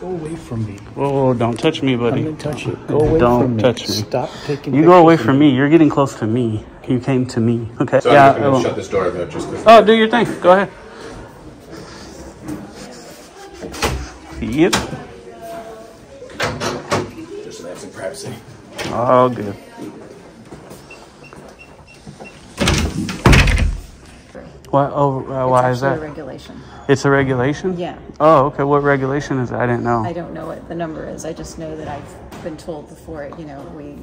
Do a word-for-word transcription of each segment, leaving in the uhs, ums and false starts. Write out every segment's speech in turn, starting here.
Go away from me. Whoa, whoa, don't touch me, buddy. I'm going to touch you. Go away don't from me. Touch me. Stop taking You go away from me. me. You're getting close to me. You came to me. Okay. So yeah, I'm going to shut this door though, just Oh, do your thing. Go ahead. Yep. Just to have some privacy. All good. Why, oh, uh, why is that? It's a regulation. It's a regulation? Yeah. Oh, okay. What regulation is that? I didn't know. I don't know what the number is. I just know that I've been told before, you know, we...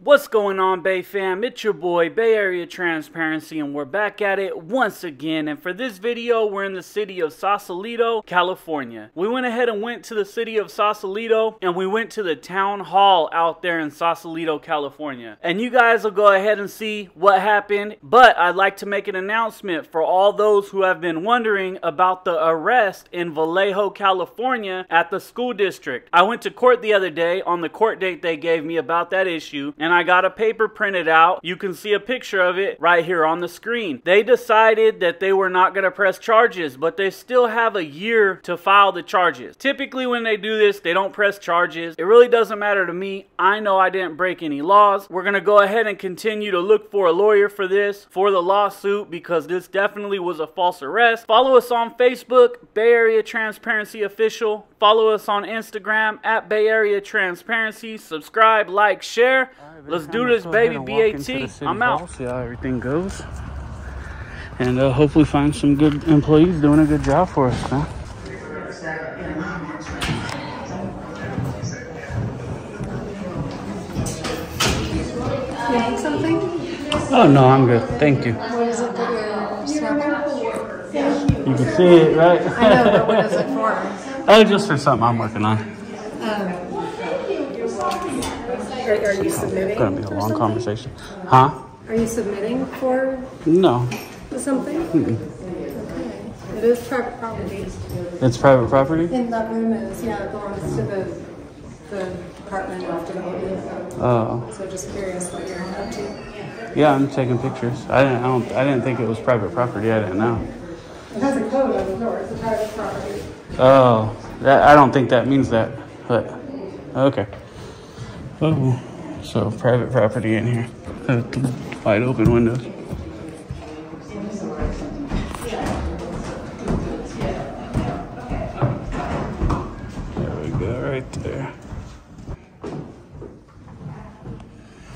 What's going on, Bay fam? It's your boy, Bay Area Transparency, and we're back at it once again. And for this video, we're in the city of Sausalito, California. We went ahead and went to the city of Sausalito, and we went to the town hall out there in Sausalito, California. And you guys will go ahead and see what happened, but I'd like to make an announcement for all those who have been wondering about the arrest in Vallejo, California at the school district. I went to court the other day on the court date they gave me about that issue, and And I got a paper printed out. You can see a picture of it right here on the screen. They decided that they were not going to press charges, but they still have a year to file the charges. Typically when they do this, they don't press charges. It really doesn't matter to me. I know I didn't break any laws. We're going to go ahead and continue to look for a lawyer for this, for the lawsuit, because this definitely was a false arrest. Follow us on Facebook, Bay Area Transparency Official. Follow us on Instagram, at Bay Area Transparency. Subscribe, like, share. Let's do this, baby. B A T. I'm out. See how everything goes. And uh, hopefully find some good employees doing a good job for us, huh? You need something? Oh, no, I'm good. Thank you. What is it that you're snapping? You can see it, right? I know, but what is it for? Oh, just for something I'm working on. Um. Are, are you submitting? It's going to be a long something? conversation. Huh? Are you submitting for? No. Something? Mm-hmm. Okay. It is private property. It's private property? And that room is, yeah, it belongs to the, the apartment after the building. Oh. So just curious what you're up to. Yeah, I'm taking pictures. I didn't, I, don't, I didn't think it was private property. I didn't know. It has a code on the door. It's a private property. Oh. That, I don't think that means that. But, okay. Oh, so private property in here. Wide open windows. There we go, right there.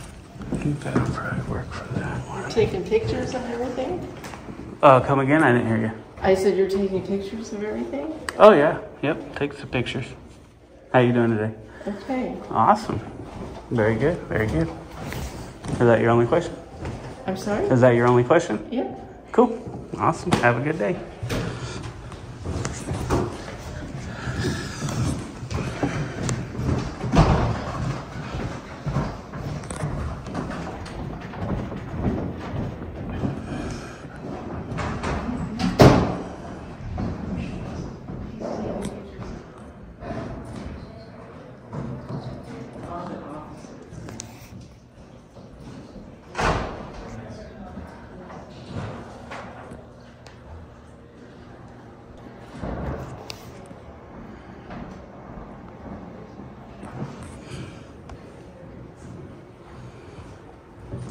I think that'll probably work for that one. Taking pictures of everything? Uh, come again? I didn't hear you. I said you're taking pictures of everything? Oh, yeah. Yep, take some pictures. How you doing today? Okay. Awesome. Very good. Very good. Is that your only question? I'm sorry? Is that your only question? Yeah. Cool. Awesome. Have a good day.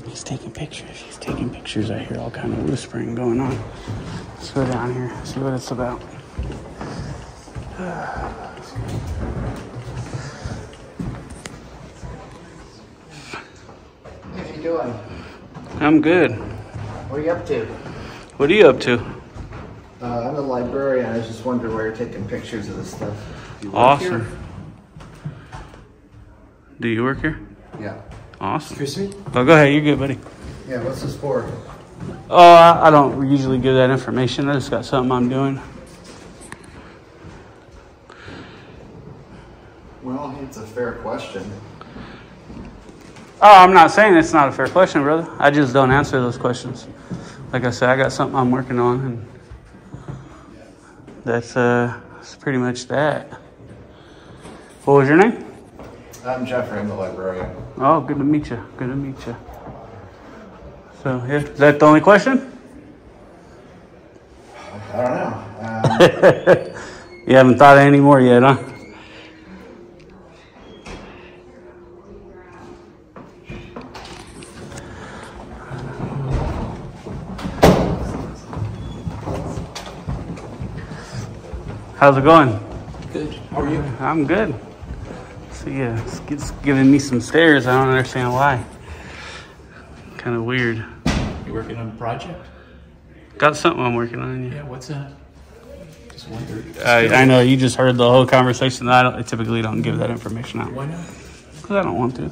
He's taking pictures. He's taking pictures. I hear all kind of whispering going on. Let's go down here. See what it's about. How you doing? I'm good. What are you up to? What are you up to? Uh, I'm a librarian. I was just wondering where you're taking pictures of this stuff. Do you work awesome. Here? Do you work here? Yeah. Awesome. Excuse me? Oh, go ahead. You're good, buddy. Yeah, what's this for? Oh, I, I don't usually give that information. I just got something I'm doing. Well, it's a fair question. Oh, I'm not saying it's not a fair question, brother. I just don't answer those questions. Like I said, I got something I'm working on, and that's, uh, that's pretty much that. What was your name? I'm Jeffrey. I'm the librarian. Oh, good to meet you. Good to meet you. So, yeah, is that the only question? I don't know. Um, You haven't thought of any more yet, huh? How's it going? Good. How are you? I'm good. See, uh, it's giving me some stares. I don't understand why. Kind of weird. You working on a project? Got something I'm working on. Yeah. Yeah, what's that? Just wondered. I, I know you just heard the whole conversation. I, don't, I typically don't give that information out. Why not? Because I don't want to.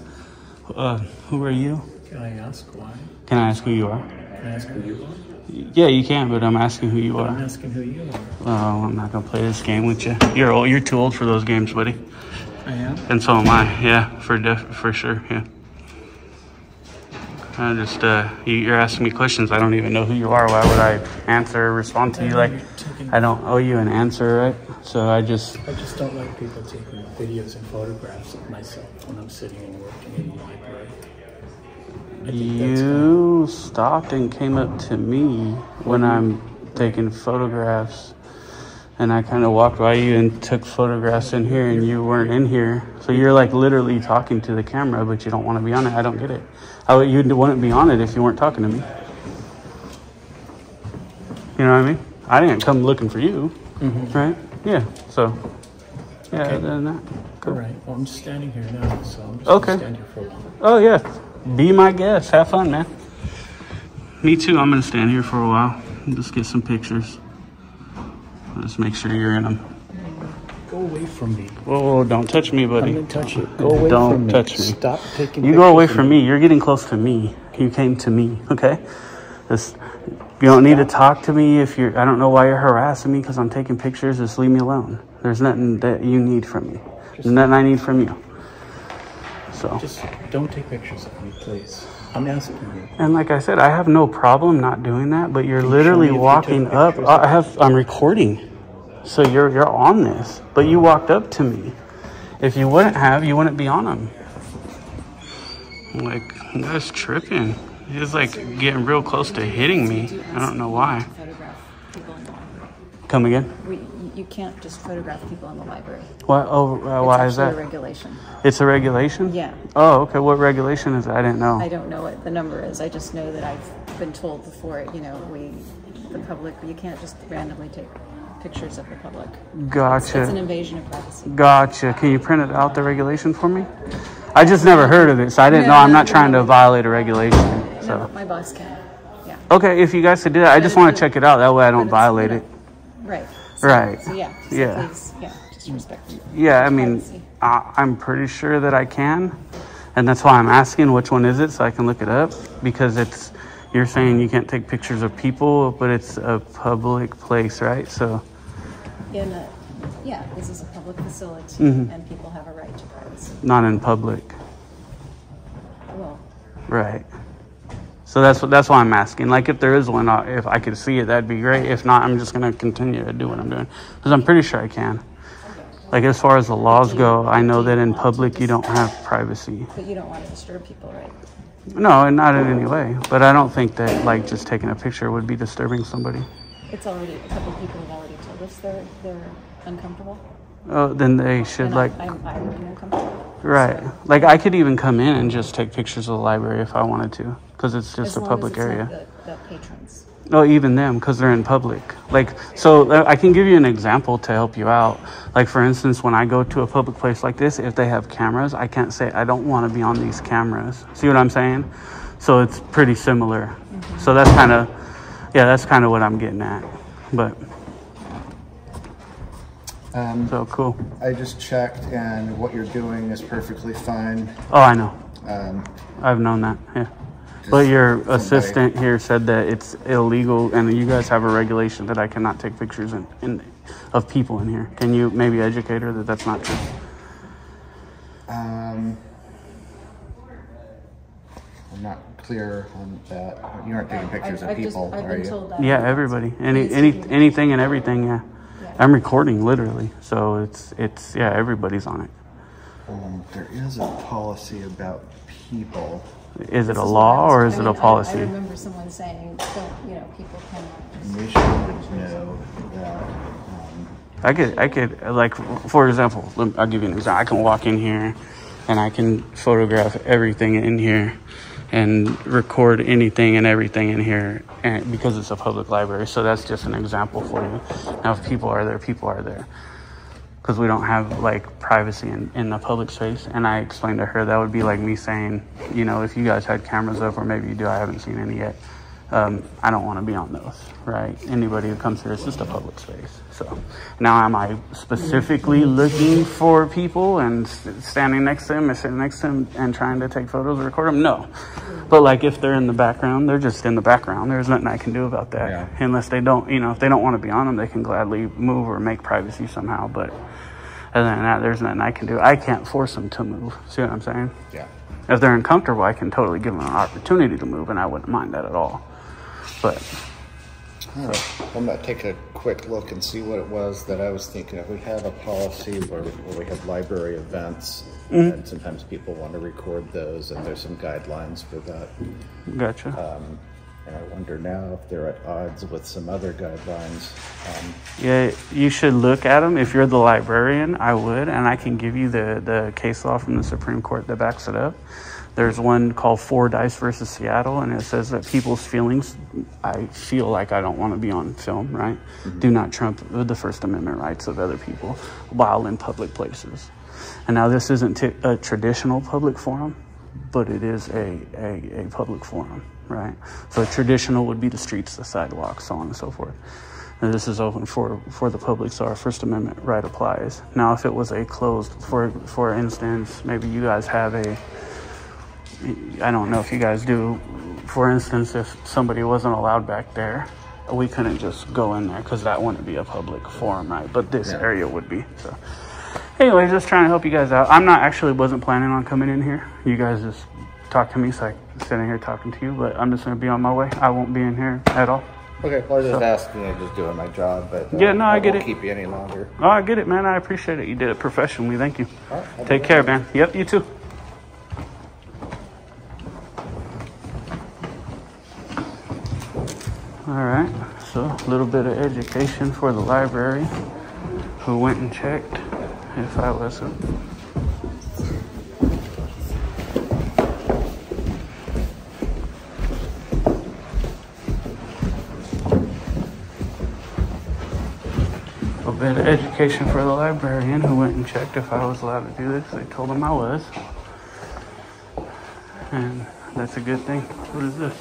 Uh, who are you? Can I ask why? Can I ask who you are? Can I ask who you are? Yeah, you can, but I'm asking who you but are. I'm asking who you are. Oh, I'm not gonna play this game with you. You're old. You're too old for those games, buddy. I am. And so am I. Yeah, for def for sure. Yeah. I just uh, you're asking me questions. I don't even know who you are. Why would I answer or respond to you? Like, I don't owe you an answer, right? So I just. I just don't like people taking videos and photographs of myself when I'm sitting and working in the library. You stopped and came up to me when I'm taking photographs, and I kind of walked by you and took photographs in here, and you weren't in here. So you're like literally talking to the camera, but you don't want to be on it. I don't get it. How you wouldn't be on it if you weren't talking to me? You know what I mean? I didn't come looking for you, mm-hmm. right? Yeah. So, yeah. Okay. Other than that, cool. All right. Well, I'm just standing here now, so I'm just okay. Standing here for a while. Oh yeah. Be my guest. Have fun, man. Me too. I'm going to stand here for a while and just get some pictures. I'll just make sure you're in them. Go away from me. Whoa, whoa, don't touch me, buddy. I'm going to touch you. Go away don't from me. Don't touch me. Stop taking You go away from, from me. me. You're getting close to me. You came to me, okay? This, you don't Stop. need to talk to me if you're... I don't know why you're harassing me because I'm taking pictures. Just leave me alone. There's nothing that you need from me. There's nothing I need from you. So. Just don't take pictures of me, please. I'm asking you. And like I said, I have no problem not doing that, but you're Can literally you walking you up. I have, I'm recording, so you're you're on this. But you walked up to me. If you wouldn't have, you wouldn't be on them. I'm like, that's tripping. He's like getting real close to hitting me. I don't know why. Come again? You can't just photograph people in the library. What? Oh, uh, why is that? It's a regulation. It's a regulation? Yeah. Oh, okay. What regulation is that? I didn't know. I don't know what the number is. I just know that I've been told before, you know, we, the public, you can't just randomly take pictures of the public. Gotcha. It's, it's an invasion of privacy. Gotcha. Can you print it out, the regulation, for me? I just never heard of it, so I didn't no, know. I'm not no, trying no. to violate a regulation. So. No, my boss can. Yeah. Okay, if you guys could do that. I just want to check it out. That way I don't violate it. Right. So, right. So yeah. Just yeah. Please, yeah. Just respect. Yeah. I mean, I, I'm pretty sure that I can, and that's why I'm asking which one is it so I can look it up, because it's you're saying you can't take pictures of people, but it's a public place, right? So. In a, yeah. This is a public facility, mm-hmm. and people have a right to privacy. Not in public. Well. Right. So that's what, that's why I'm asking. Like, if there is one, if I could see it, that'd be great. If not, I'm just gonna continue to do what I'm doing because I'm pretty sure I can. Like, as far as the laws go, I know that in public you don't have privacy. But you don't want to disturb people, right? No, and not in any way. But I don't think that like just taking a picture would be disturbing somebody. It's already a couple of people have already told us they're they're uncomfortable. Oh, then they should and like. I'm, I'm uncomfortable. Right, so. Like I could even come in and just take pictures of the library if I wanted to. Because it's just as a long public as it's area. The, the patrons. Oh, even them, because they're in public. Like, so I can give you an example to help you out. Like, for instance, when I go to a public place like this, if they have cameras, I can't say I don't want to be on these cameras. See what I'm saying? So it's pretty similar. Mm-hmm. So that's kind of, yeah, that's kind of what I'm getting at. But um, so cool. I just checked, and what you're doing is perfectly fine. Oh, I know. Um, I've known that. Yeah. But your assistant here said that it's illegal and you guys have a regulation that I cannot take pictures in, in, of people in here. Can you maybe educate her that that's not true? Um, I'm not clear on that. You aren't taking pictures I, I, of people, just, are you? Yeah, everybody. Any, any, anything and everything, yeah. yeah. I'm recording, literally. So it's, it's yeah, everybody's on it. Um, there is a policy about people. Is it a law or is it a policy? I remember someone saying, so, you know, people cannot. We should know that um, I could, I could, like, for example, I'll give you an example. I can walk in here and I can photograph everything in here and record anything and everything in here, and because it's a public library. So that's just an example for you. Now, if people are there, people are there, because we don't have, like, privacy in, in the public space. And I explained to her that would be like me saying, you know, if you guys had cameras up, or maybe you do, I haven't seen any yet. Um, I don't want to be on those, right? Anybody who comes here, it's just a public space. So now, am I specifically looking for people and standing next to them or sitting next to them and trying to take photos or record them? No. But, like, if they're in the background, they're just in the background. There's nothing I can do about that. Yeah. Unless they don't, you know, if they don't want to be on them, they can gladly move or make privacy somehow. But other than that, there's nothing I can do. I can't force them to move. See what I'm saying? Yeah. If they're uncomfortable, I can totally give them an opportunity to move, and I wouldn't mind that at all. But right. So I'm gonna take a quick look and see what it was that I was thinking of. We have a policy where, where we have library events, mm-hmm. and sometimes people want to record those, and there's some guidelines for that. Gotcha. Um, and I wonder now if they're at odds with some other guidelines. Um, yeah, you should look at them. If you're the librarian, I would, and I can give you the, the case law from the Supreme Court that backs it up. There's one called Four Dice versus Seattle, and it says that people's feelings, I feel like I don't want to be on film, right? Mm-hmm. Do not trump the First Amendment rights of other people while in public places. And now, this isn't t a traditional public forum, but it is a, a, a public forum, right? So traditional would be the streets, the sidewalks, so on and so forth. And this is open for, for the public, so our First Amendment right applies. Now, if it was a closed, for, for instance, maybe you guys have a... I don't know if you guys do. For instance, if somebody wasn't allowed back there, we couldn't just go in there because that wouldn't be a public forum, right? But this yeah. area would be. So anyway, just trying to help you guys out. I'm not actually wasn't planning on coming in here. You guys just talk to me, so I'm sitting here talking to you, but I'm just going to be on my way. I won't be in here at all. Okay, well, I was so, just asking, I'm just doing my job, but uh, yeah, no, I, I get won't it. keep you any longer. Oh, I get it, man. I appreciate it. You did it professionally. Thank you. All right, take care, man. Yep, you too. All right, so a little bit of education for the library who went and checked if I wasn't. A bit of education for the librarian who went and checked if I was allowed to do this. They told him I was. And that's a good thing. What is this?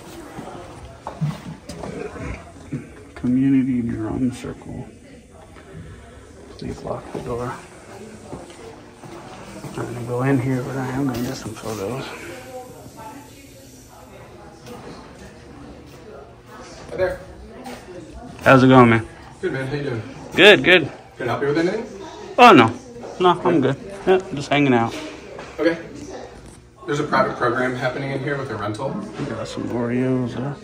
Community drum circle. Please lock the door. I'm not gonna go in here, but I am gonna get some photos. Hi there. How's it going, man? Good, man. How you doing? Good, good. Can I help you with anything? Oh, no. No, I'm good. Yeah, just hanging out. Okay. There's a private program happening in here with a rental. We got some Oreos there.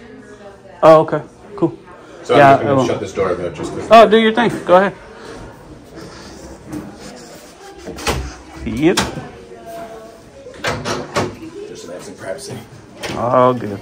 Oh, okay. Cool. So yeah, I'm just going to shut this door though, just this Oh, do your thing. Go ahead. Yep. Just so that's in privacy. Oh, good.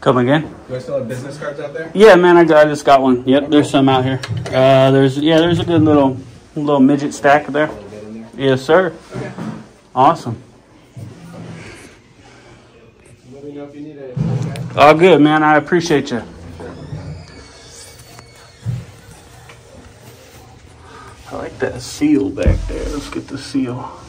Come again? Do I still have business cards out there? Yeah, man, I, I just got one. Yep, okay. There's some out here. Uh, there's yeah, there's a good little little midget stack there. there. Yes, sir. Okay. Awesome. Let me know if you need anything. Okay? All good, man. I appreciate you. Sure. I like that seal back there. Let's get the seal.